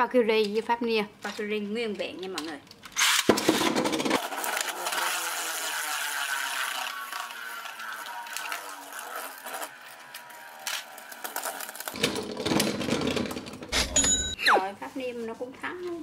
và cà ri với pháp nia, và cà ri nguyên vẹn nha mọi người. Rồi pháp nia nó cũng thắng luôn.